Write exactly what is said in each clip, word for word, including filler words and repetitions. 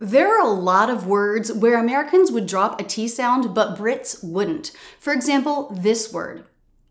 There are a lot of words where Americans would drop a T sound, but Brits wouldn't. For example, this word,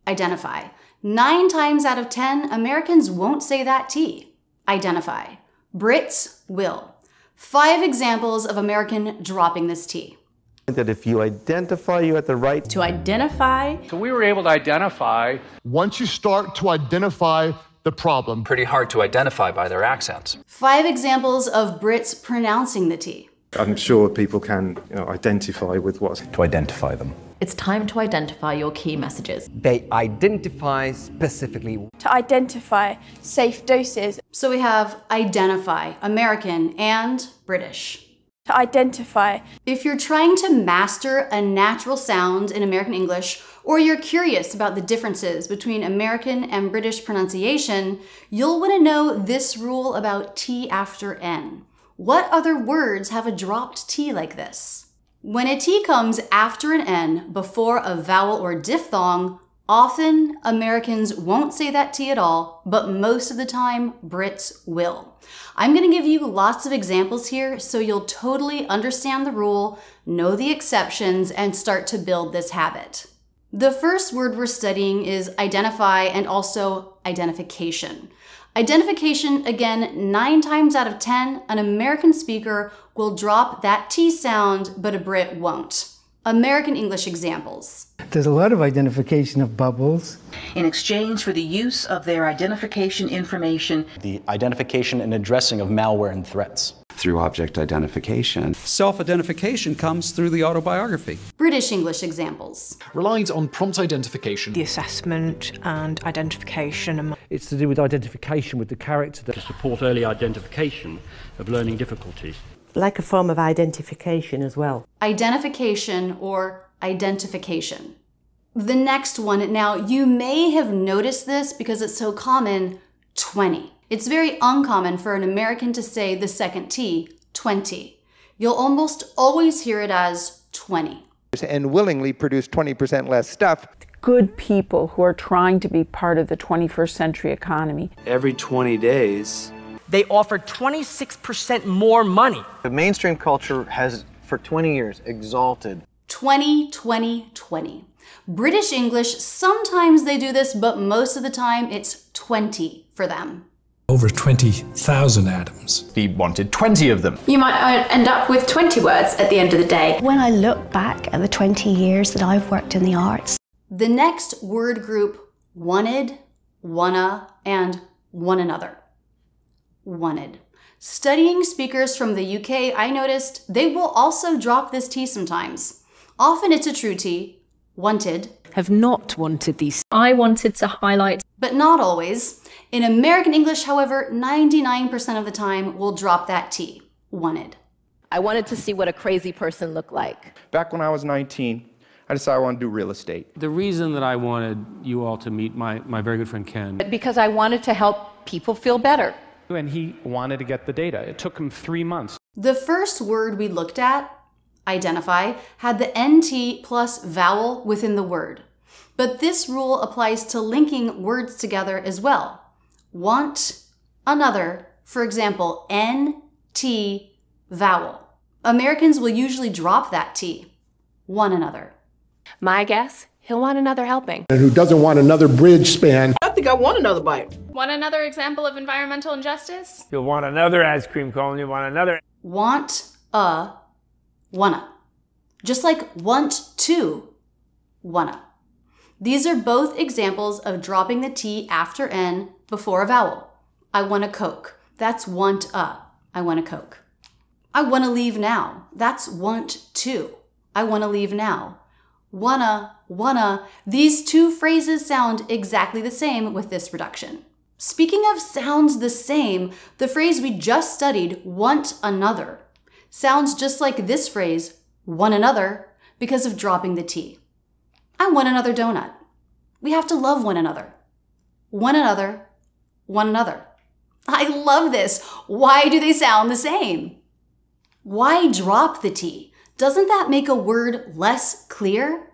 identify. Nine times out of ten, Americans won't say that T. Identify. Brits will. Five examples of American dropping this T. That if you identify, you at the right to identify. So we were able to identify. Once you start to identify the problem. Pretty hard to identify by their accents. Five examples of Brits pronouncing the T. I'm sure people can, you know, identify with what? To identify them. It's time to identify your key messages. They identify specifically. To identify safe doses. So we have identify, American and British. To identify. If you're trying to master a natural sound in American English, or you're curious about the differences between American and British pronunciation, you'll want to know this rule about T after N. What other words have a dropped T like this? When a T comes after an N before a vowel or diphthong, often Americans won't say that T at all, but most of the time Brits will. I'm going to give you lots of examples here so you'll totally understand the rule, know the exceptions, and start to build this habit. The first word we're studying is identify and also identification. Identification, again, nine times out of ten, an American speaker will drop that T sound, but a Brit won't. American English examples. There's a lot of identification of bubbles. In exchange for the use of their identification information. The identification and addressing of malware and threats. Through object identification. Self-identification comes through the autobiography. British English examples. Relies on prompt identification. The assessment and identification. It's to do with identification with the character. That to support early identification of learning difficulties. Like a form of identification as well. Identification or identification. The next one, now you may have noticed this because it's so common, twenty. It's very uncommon for an American to say the second T, twenty. You'll almost always hear it as twenty. And willingly produce twenty percent less stuff. Good people who are trying to be part of the twenty-first century economy. Every twenty days, they offer twenty-six percent more money. The mainstream culture has, for twenty years, exalted. twenty, twenty, twenty. British English, sometimes they do this, but most of the time it's twenty for them. Over twenty thousand atoms. He wanted twenty of them. You might end up with twenty words at the end of the day. When I look back at the twenty years that I've worked in the arts. The next word group, wanted, wanna, and one another. Wanted. Studying speakers from the U K, I noticed they will also drop this T sometimes. Often it's a true T, wanted. Have not wanted these. I wanted to highlight. But not always. In American English, however, ninety-nine percent of the time we'll drop that T, wanted. I wanted to see what a crazy person looked like. Back when I was nineteen, I decided I wanted to do real estate. The reason that I wanted you all to meet my, my very good friend Ken. Because I wanted to help people feel better. And he wanted to get the data. It took him three months. The first word we looked at, identify, had the N T plus vowel within the word. But this rule applies to linking words together as well. Want, another, for example, N T vowel. Americans will usually drop that T, one another. My guess, he'll want another helping. And who doesn't want another bridge span? I think I want another bite. Want another example of environmental injustice? You'll want another ice cream cone, you'll want another. Want, a, wanna. Just like want to, wanna. These are both examples of dropping the T after N before a vowel. I want a Coke. That's want a. I want a Coke. I want to leave now. That's want to. I want to leave now. Wanna, wanna. These two phrases sound exactly the same with this reduction. Speaking of sounds the same, the phrase we just studied, want another, sounds just like this phrase, one another, because of dropping the T. I want another donut. We have to love one another. One another, one another. I love this. Why do they sound the same? Why drop the T? Doesn't that make a word less clear?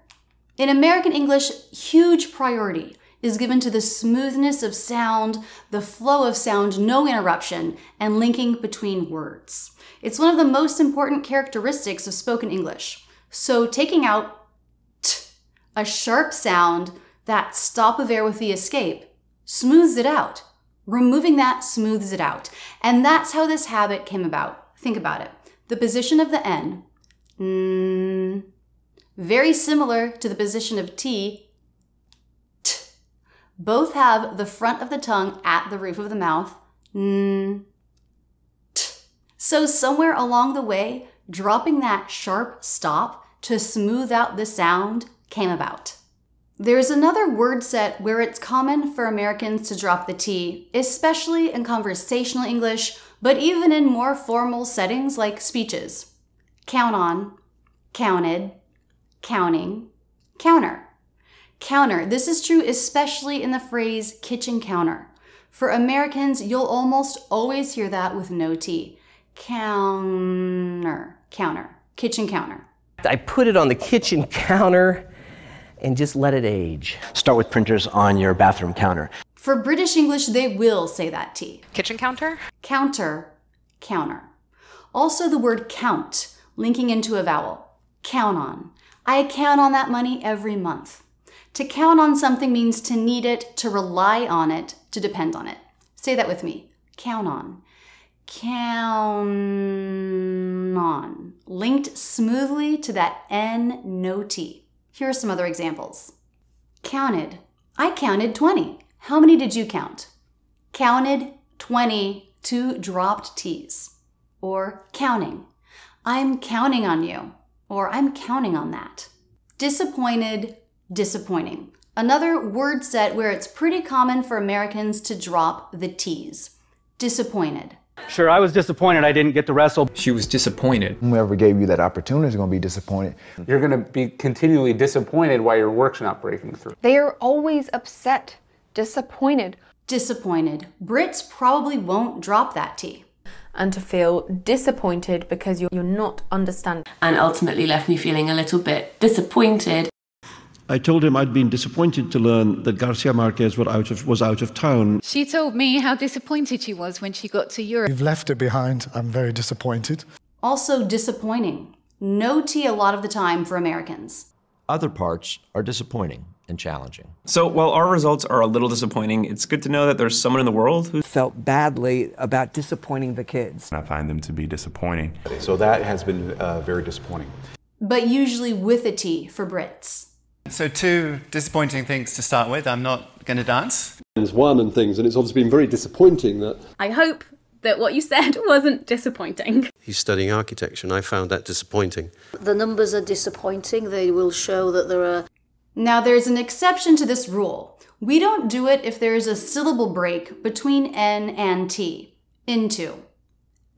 In American English, huge priority is given to the smoothness of sound, the flow of sound, no interruption, and linking between words. It's one of the most important characteristics of spoken English. So taking out t, a sharp sound, that stop of air with the escape, smooths it out. Removing that smooths it out. And that's how this habit came about. Think about it. The position of the N, mm, very similar to the position of T, t. Both have the front of the tongue at the roof of the mouth, mm, t. So somewhere along the way, dropping that sharp stop to smooth out the sound came about. There's another word set where it's common for Americans to drop the T, especially in conversational English, but even in more formal settings like speeches. Count on, counted, counting, counter. Counter. This is true especially in the phrase kitchen counter. For Americans, you'll almost always hear that with no T. Counter, counter, kitchen counter. I put it on the kitchen counter and just let it age. Start with printers on your bathroom counter. For British English, they will say that T. Kitchen counter? Counter, counter. Also the word count, linking into a vowel. Count on. I count on that money every month. To count on something means to need it, to rely on it, to depend on it. Say that with me. Count on. Count on. Linked smoothly to that N, no T. Here are some other examples. Counted. I counted twenty. How many did you count? Counted twenty, two dropped T's. Or counting. I'm counting on you. Or I'm counting on that. Disappointed, disappointing. Another word set where it's pretty common for Americans to drop the T's. Disappointed. Sure, I was disappointed I didn't get to wrestle. She was disappointed. Whoever gave you that opportunity is going to be disappointed. You're going to be continually disappointed while your work's not breaking through. They are always upset, disappointed. Disappointed. Brits probably won't drop that T. And to feel disappointed because you're, you're not understanding. And ultimately left me feeling a little bit disappointed. I told him I'd been disappointed to learn that Garcia Marquez was out of, was out of town. She told me how disappointed she was when she got to Europe. You've left her behind. I'm very disappointed. Also disappointing. No T a lot of the time for Americans. Other parts are disappointing and challenging. So while our results are a little disappointing, it's good to know that there's someone in the world who felt badly about disappointing the kids. I find them to be disappointing. So that has been uh, very disappointing. But usually with a T for Brits. So two disappointing things to start with. I'm not going to dance. There's one and things, and it's obviously been very disappointing that... I hope that what you said wasn't disappointing. He's studying architecture, and I found that disappointing. The numbers are disappointing. They will show that there are... Now, there's an exception to this rule. We don't do it if there is a syllable break between N and T. Into,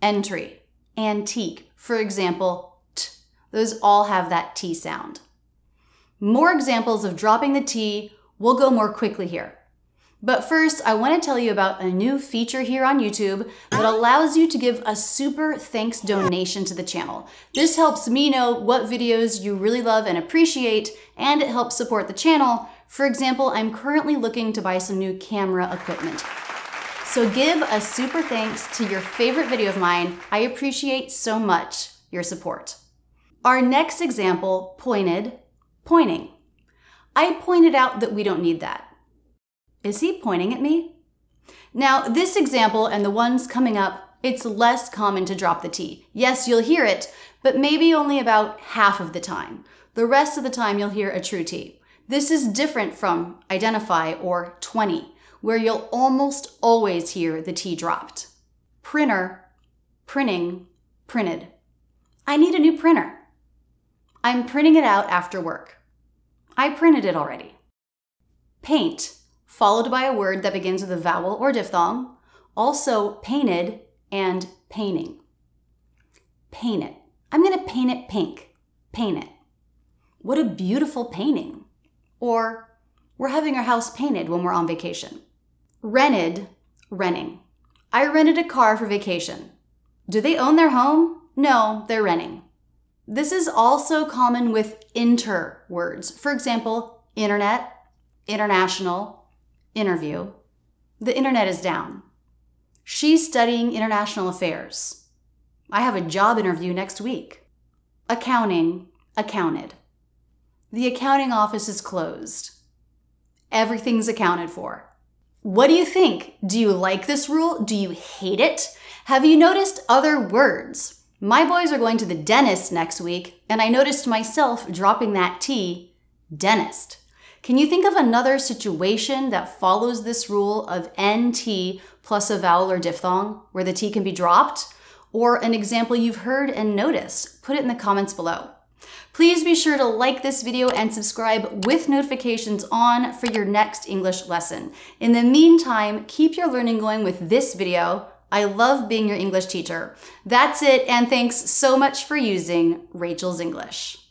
entry, antique. For example, T. Those all have that T sound. More examples of dropping the T. We'll go more quickly here. But first, I want to tell you about a new feature here on YouTube that allows you to give a super thanks donation to the channel. This helps me know what videos you really love and appreciate, and it helps support the channel. For example, I'm currently looking to buy some new camera equipment. So give a super thanks to your favorite video of mine. I appreciate so much your support. Our next example, pointed. Pointing. I pointed out that we don't need that. Is he pointing at me? Now, this example and the ones coming up, it's less common to drop the T. Yes, you'll hear it, but maybe only about half of the time. The rest of the time, you'll hear a true T. This is different from identify or twenty, where you'll almost always hear the T dropped. Printer, printing, printed. I need a new printer. I'm printing it out after work. I printed it already. Paint, followed by a word that begins with a vowel or diphthong, also painted and painting. Paint it. I'm going to paint it pink. Paint it. What a beautiful painting. Or, we're having our house painted when we're on vacation. Rented, renting. I rented a car for vacation. Do they own their home? No, they're renting. This is also common with inter words. For example, internet, international, interview, the internet is down. She's studying international affairs. I have a job interview next week. Accounting, accounted. The accounting office is closed. Everything's accounted for. What do you think? Do you like this rule? Do you hate it? Have you noticed other words? My boys are going to the dentist next week, and I noticed myself dropping that T, dentist. Can you think of another situation that follows this rule of N T plus a vowel or diphthong where the T can be dropped? Or an example you've heard and noticed? Put it in the comments below. Please be sure to like this video and subscribe with notifications on for your next English lesson. In the meantime, keep your learning going with this video. I love being your English teacher. That's it, and thanks so much for using Rachel's English.